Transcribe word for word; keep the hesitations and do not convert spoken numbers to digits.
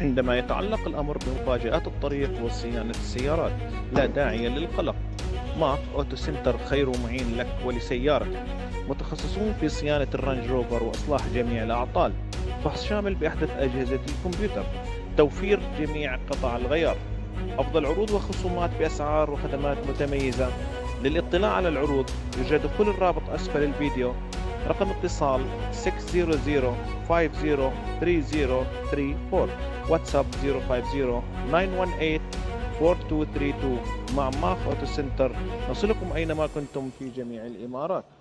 عندما يتعلق الأمر بمفاجآت الطريق وصيانة السيارات. لا داعي للقلق، ماك أوتو سنتر خير معين لك ولسيارتك. متخصصون في صيانة الرانج روفر وإصلاح جميع الأعطال، فحص شامل بأحدث أجهزة الكمبيوتر، توفير جميع قطع الغيار، أفضل عروض وخصومات بأسعار وخدمات متميزة. للاطلاع على العروض يوجد كل الرابط أسفل الفيديو. رقم اتصال ستة صفر صفر خمسة صفر ثلاثة صفر ثلاثة أربعة، واتساب صفر خمسة صفر تسعة واحد ثمانية أربعة اثنين ثلاثة اثنين. مع ماك أوتو سنتر نصلكم أينما كنتم في جميع الإمارات.